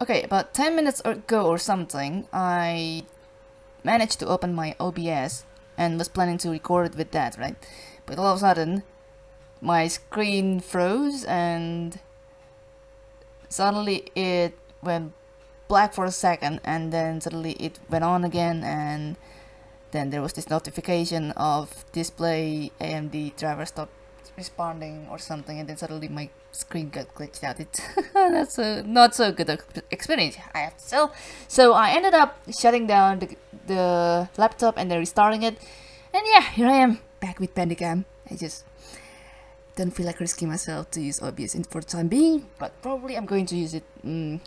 Okay, about 10 minutes ago or something, I managed to open my OBS and was planning to record with that, right? But all of a sudden, my screen froze and suddenly it went black for a second, and then suddenly it went on again, and then there was this notification of display AMD driver stopped responding or something, and then suddenly my screen got glitched out. It's that's a not so good experience, I have to tell. So I ended up shutting down the laptop and then restarting it, and yeah, here I am back with Bandicam. I just don't feel like risking myself to use OBS for the time being, but probably I'm going to use it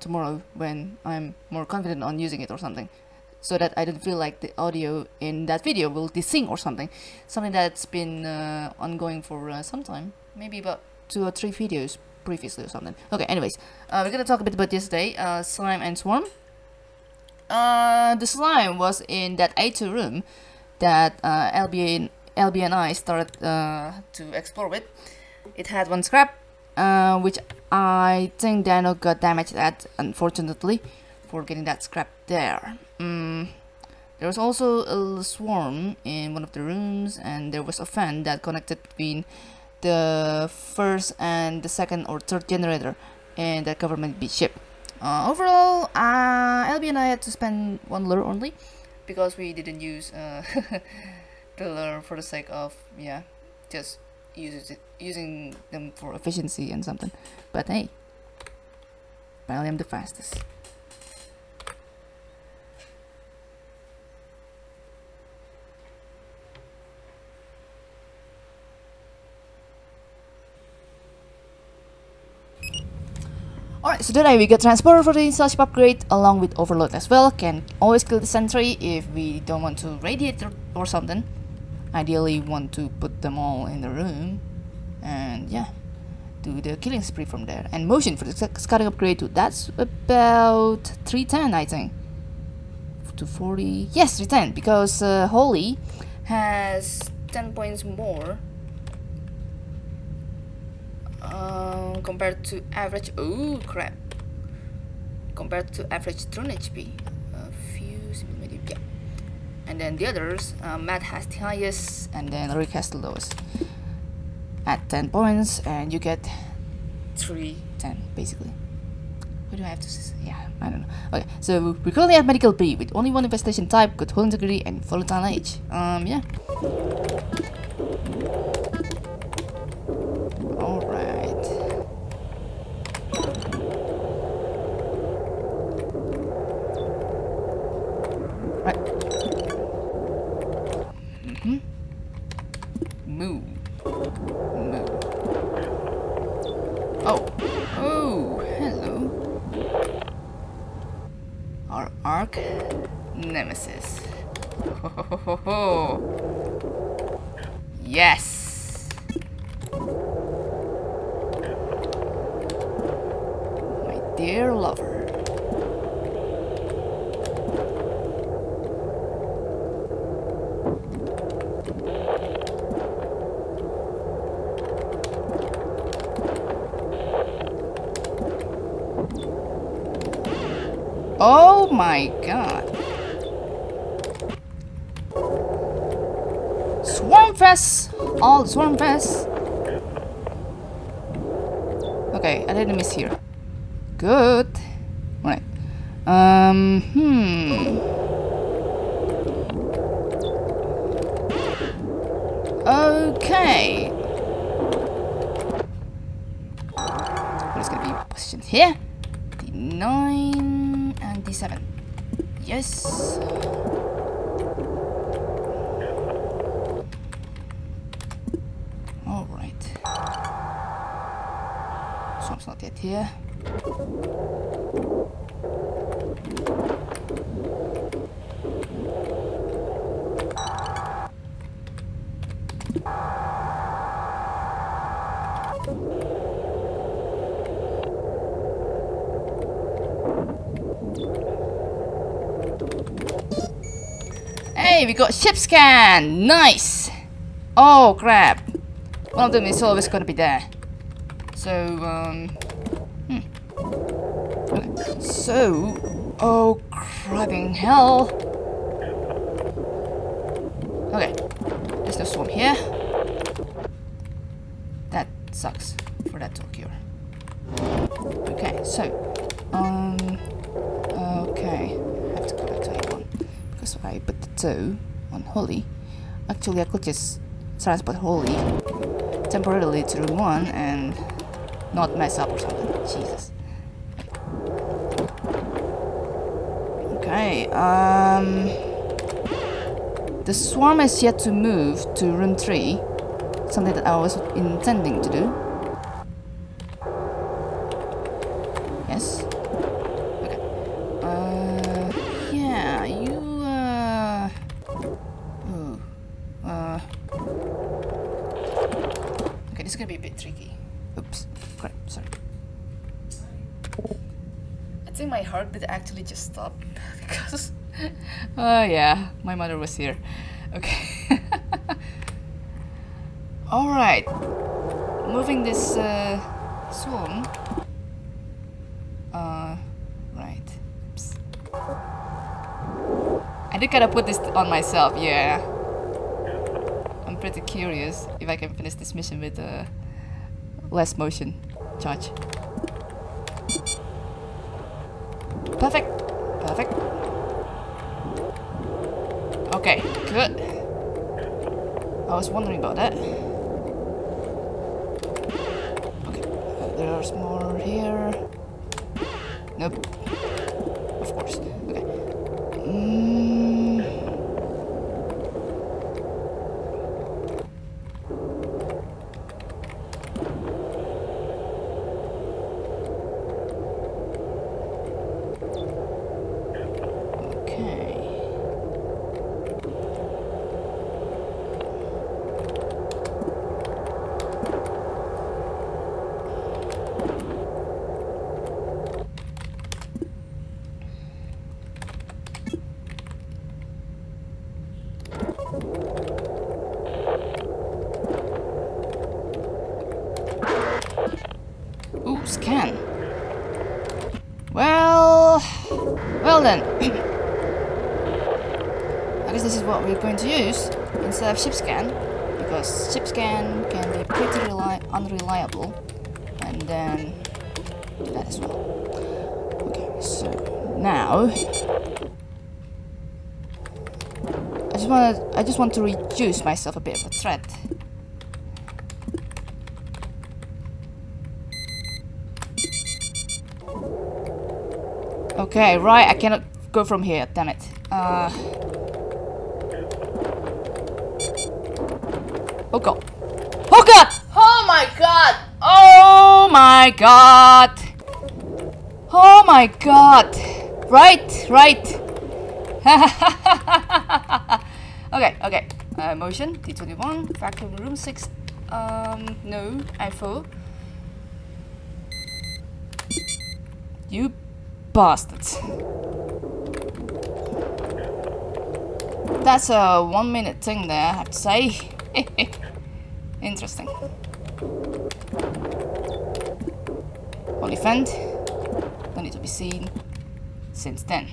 tomorrow when I'm more confident on using it or something, so that I don't feel like the audio in that video will desync or something. Something that's been ongoing for some time, maybe about 2 or 3 videos previously or something. Okay, anyways, we're gonna talk a bit about yesterday, slime and swarm. The slime was in that A2 room that LB and I started to explore with. It had one scrap, which I think Dano got damaged at, unfortunately, for getting that scrap there. There was also a swarm in one of the rooms, and there was a fan that connected between the first and the second or third generator in that government B ship. Overall, LB and I had to spend 1 lure only, because we didn't use the lure for the sake of, yeah, just using them for efficiency and something. But hey, apparently I'm the fastest. Alright, so today we got transporter for the installation upgrade along with overload as well. Can always kill the sentry if we don't want to radiate or something. Ideally want to put them all in the room and yeah, do the killing spree from there. And motion for the scouting upgrade too. That's about 310, I think. 240. Yes, 310, because Holly has 10 points more compared to average. Oh crap! Compared to average drone HP, a few simple, yeah. And then the others, Matt has the highest, and then Rick has the lowest at 10 points, and you get 310 basically. What do I have to say? Yeah, I don't know. Okay, so we're currently at medical B with only one infestation type, good hull integrity, and volatile age. Yeah. Nemesis. Ho, ho, ho, ho, ho. Yes. My dear lover. Oh my god. All the swarm vests. Okay, I didn't miss here. Good. Right. Okay. What is gonna be positioned here? D9 and D7. Yes. Here. Hey, we got ship scan. Nice. Oh crap! One of them is always gonna be there. So. So, oh crabbing hell. Okay, there's no storm here. That sucks for that door here. Okay, so, okay, I have to go back to A1 because I put the 2 on Holly. Actually, I could just transport Holly temporarily to room 1 and not mess up or something. Jesus. Okay, the swarm is yet to move to room 3, something that I was intending to do. Yes? Okay. Yeah, you, ooh, okay, this is gonna be a bit tricky. Oops, crap, sorry. I think my heartbeat actually just stopped because... Oh yeah, my mother was here. Okay. Alright. Moving this swarm. Right. Oops. I did gotta put this on myself, yeah. I'm pretty curious if I can finish this mission with less motion charge. Perfect. Perfect. Okay, good. I was wondering about that. Okay, there's more here. Nope. Of course. Okay. Scan. Well then. I guess this is what we're going to use instead of ship scan, because ship scan can be pretty unreliable, and then do that as well. Okay, so now I just want to reduce myself a bit of a threat. Okay, right, I cannot go from here, damn it. Oh god. Oh god! Oh my god! Oh my god! Oh my god! Right, right! Okay, okay. Motion, T21, vacuum room 6. No, I4. You bastards. That's a 1 minute thing there, I have to say. Interesting. Only vent. Don't need to be seen since then.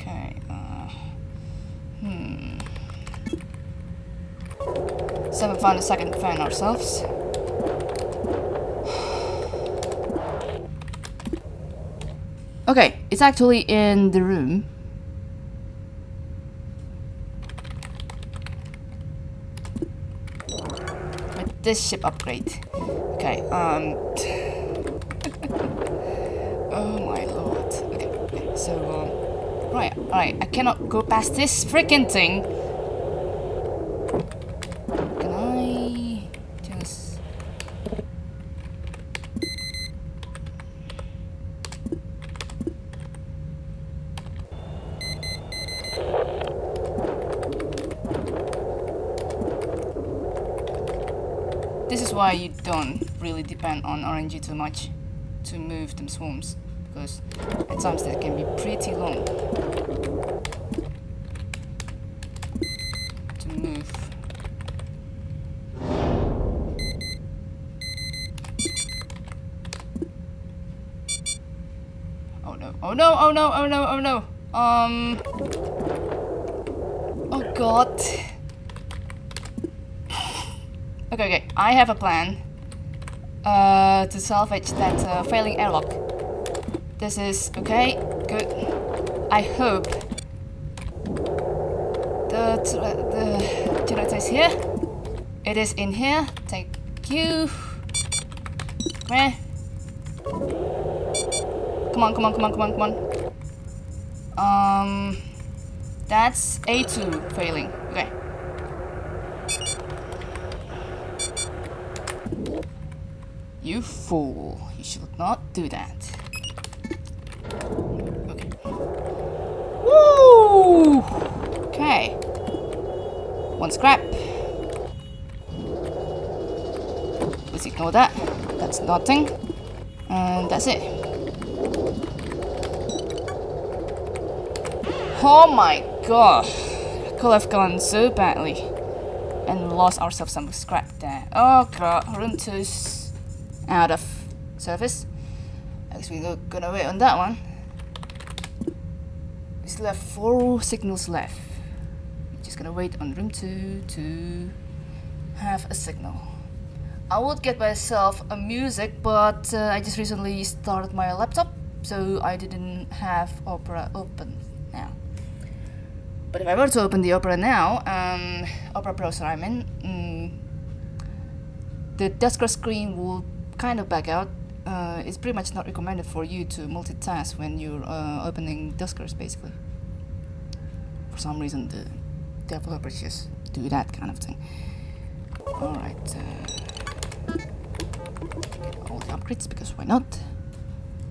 Okay. So we found a second fan ourselves. Okay, it's actually in the room. With this ship upgrade. Okay, oh my lord. Okay, okay, so, right, alright, I cannot go past this freaking thing. Can I just... This is why you don't really depend on RNG too much to move them swarms, because at times they can be pretty long to move. Oh no, oh no, oh no, oh no, oh no. Oh god. Okay, okay, I have a plan. To salvage that failing airlock. This is okay, good. I hope the generator is here. It is in here. Thank you. Meh. Come on, come on, come on, come on, come on. That's A2 failing. Okay. You fool. You should not do that. Okay. Woo! Okay. One scrap. Let's ignore that. That's nothing. And that's it. Oh my god. I could have gone so badly. And lost ourselves some scrap there. Oh god. Room 2. Out of service. I guess we're gonna wait on that one. We still have 4 signals left. We're just gonna wait on room 2 to have a signal. I would get myself a music, but I just recently started my laptop, so I didn't have Opera open now. But if I were to open the Opera now, Opera browser I mean, the Duskers screen will kind of back out. It's pretty much not recommended for you to multitask when you're opening Duskers, basically. For some reason, the developers just do that kind of thing. Alright. Get all the upgrades, because why not?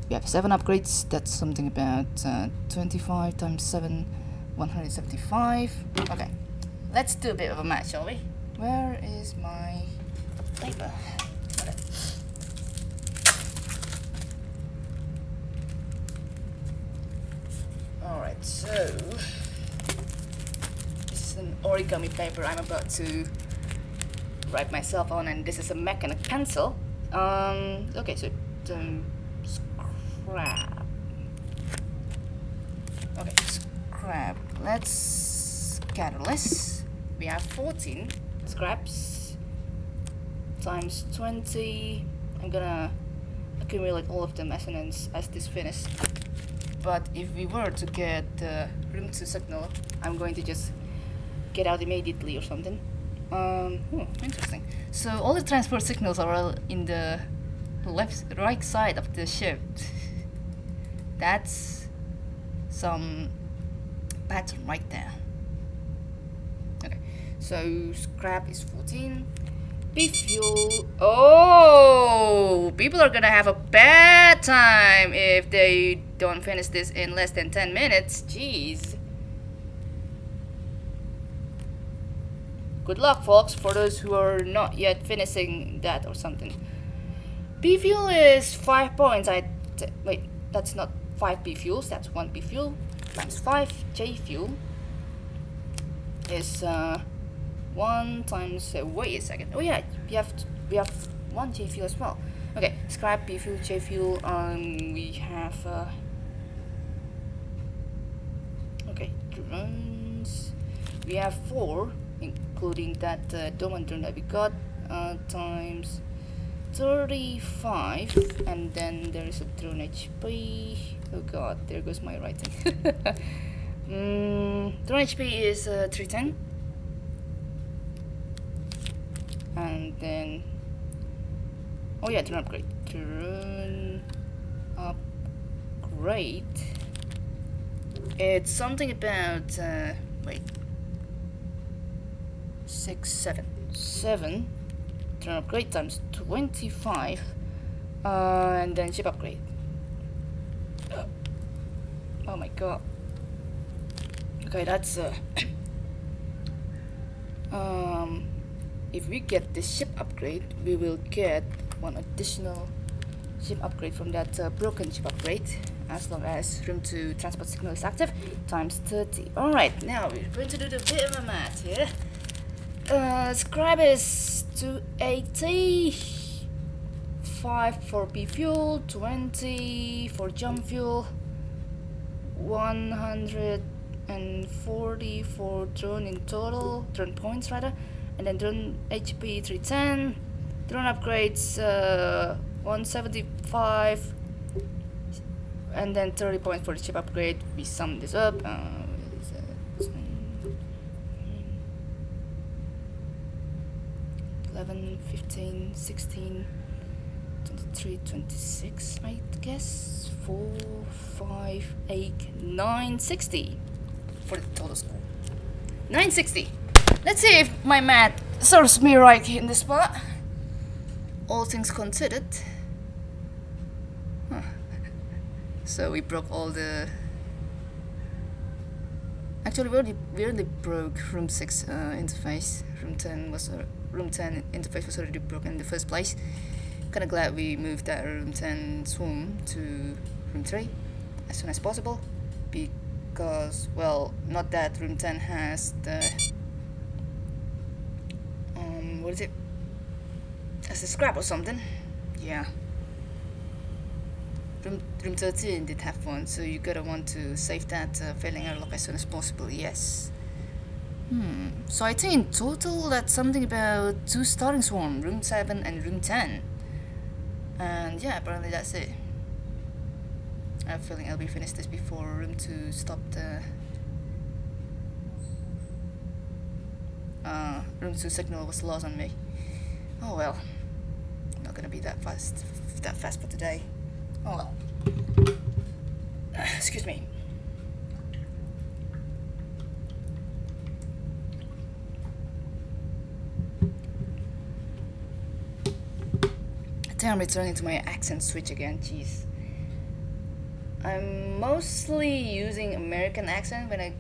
We have 7 upgrades, that's something about 25 times 7, 175. Okay, let's do a bit of a math, shall we? Where is my paper? Alright, so this is an origami paper I'm about to write myself on, and this is a mechanic pencil. Okay, so scrap. Okay, scrap. Let's catalyst. We have 14 scraps times 20. I'm gonna accumulate all of them as this finishes. But if we were to get room 2 signal, I'm going to just get out immediately or something. Interesting. So all the transfer signals are all in the right side of the ship. That's some pattern right there. Okay, so scrap is 14. Fuel. Oh, people are gonna have a bad time if they don't finish this in less than 10 minutes. Jeez. Good luck, folks, for those who are not yet finishing that or something. B fuel is 5 points. Wait, that's not 5 B fuels, that's 1 B fuel times 5. J fuel is 1 times, wait a second, oh yeah, we have 1 J fuel as well. Okay, scrap, B fuel, J fuel, we have, okay, drones, we have 4, including that Doman drone that we got, times 35, and then there is a drone HP, oh god, there goes my writing. Drone HP is 310. And then, oh yeah, drone upgrade. Drone upgrade. It's something about, wait, 6, 7. Drone upgrade times 25. And then ship upgrade. Oh my god. Okay, that's, if we get the ship upgrade, we will get 1 additional ship upgrade from that broken ship upgrade, as long as room 2 transport signal is active, times 30. Alright, now we're going to do the bit of a math here. Scribe is 280, 5 for B fuel, 20 for jump fuel, 144 turn points, and then turn HP 310, turn upgrades 175, and then 30 points for the chip upgrade. We sum this up. $11, $15, $16, $23, $26, I guess. 4, 5, 8, 9, $60 for the total score. 960. Let's see if my math serves me right in this spot. All things considered. Huh. So we broke all the. Actually, we already broke room 6 interface. Room 10 interface was already broken in the first place. Kinda glad we moved that room 10 swarm to room 3 as soon as possible, because, well, not that room 10 has the what is it? As a scrap or something? Yeah. Room 13 did have one, so you gotta want to save that failing airlock as soon as possible. Yes. So I think in total that's something about 2 starting swarm, room 7 and room 10. And yeah, apparently that's it. I have a feeling I'll be finished this before room 2 stopped. Room 2 signal was lost on me. Oh well, not gonna be that fast for today. Oh well. Excuse me. I'm returning to my accent switch again, jeez. I'm mostly using American accent when it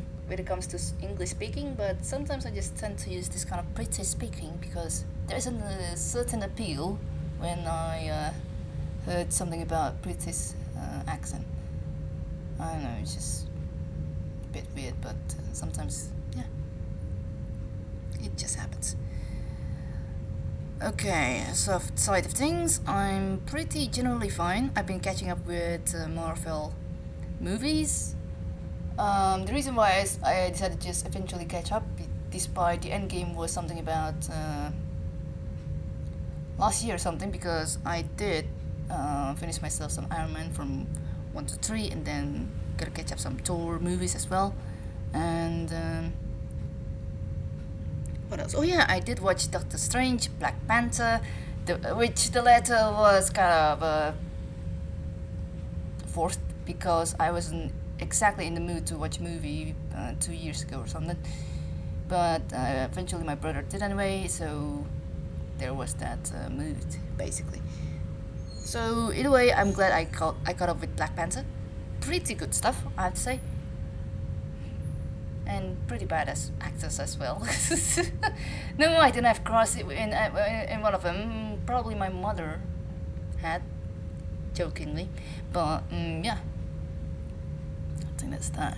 comes to English speaking, but sometimes I just tend to use this kind of British speaking because there isn't a certain appeal when I heard something about British accent. I don't know, it's just a bit weird, but sometimes, yeah, it just happens. Okay, so side of things, I'm pretty generally fine. I've been catching up with Marvel movies. The reason why I decided to just eventually catch up, despite the endgame was something about last year or something, because I did finish myself some Iron Man from 1 to 3, and then gotta catch up some Thor movies as well. And what else? Oh yeah, I did watch Doctor Strange, Black Panther, which the latter was kind of forced because I wasn't exactly in the mood to watch a movie 2 years ago or something. But eventually my brother did anyway, so there was that mood basically. So either way, I'm glad I caught up with Black Panther. Pretty good stuff, I have to say. And pretty badass actors as well. No, I didn't have cross in one of them. Probably my mother had, jokingly. But yeah, I think that's that.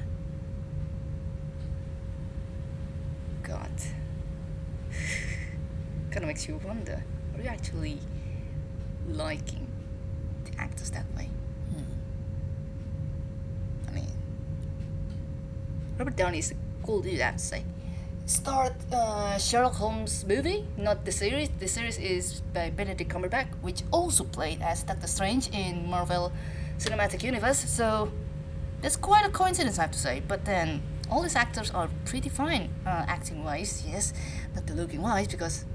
God, kind of makes you wonder: are you actually liking the actors that way? I mean, Robert Downey is a cool dude, I have to say. Start Sherlock Holmes movie, not the series. The series is by Benedict Cumberbatch, which also played as Doctor Strange in Marvel Cinematic Universe. So that's quite a coincidence, I have to say. But then all these actors are pretty fine, acting wise, yes, not the looking wise, because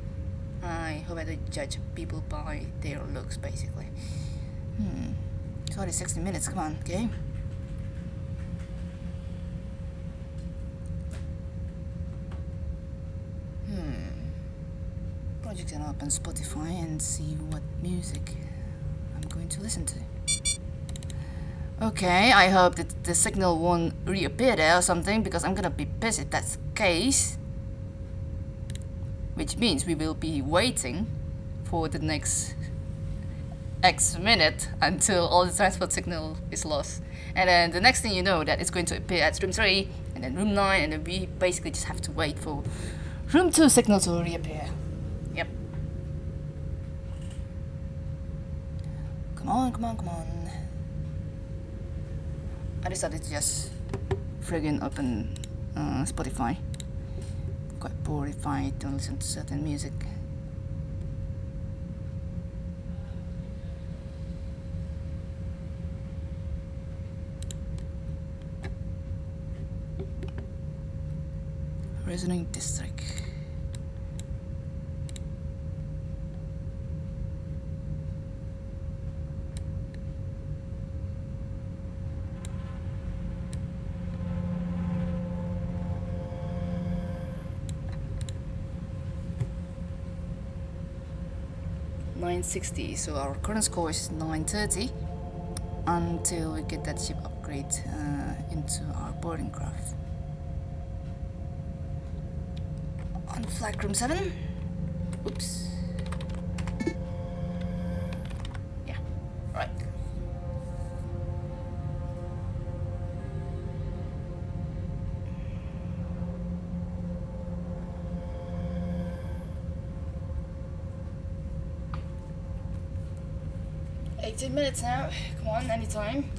I hope I don't judge people by their looks, basically. Sorry, 60 minutes. Come on, game. Okay? You can open Spotify and see what music I'm going to listen to. Okay, I hope that the signal won't reappear there or something, because I'm gonna be pissed if that's the case. Which means we will be waiting for the next X minute until all the transport signal is lost. And then the next thing you know, that it's going to appear at room 3, and then room 9, and then we basically just have to wait for room 2 signal to reappear. Come on, come on, come on. I decided to just friggin' open Spotify. Quite bored if I don't listen to certain music. Reasoning district. $9.60, so our current score is $9.30 until we get that ship upgrade into our boarding craft. On flight room 7. Oops. Yeah, right. Minutes now, come on, anytime.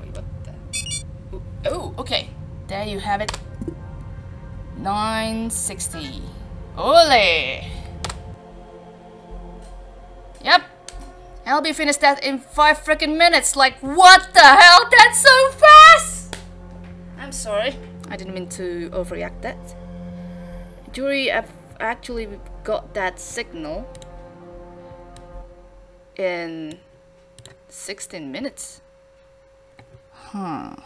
Wait, what the? Oh, okay. There you have it. 9.60. Ole! Yep. LB finished that in 5 freaking minutes. Like, what the hell? That's so fast! I'm sorry, I didn't mean to overreact that. Jury, I've actually got that signal in 16 minutes. Huh.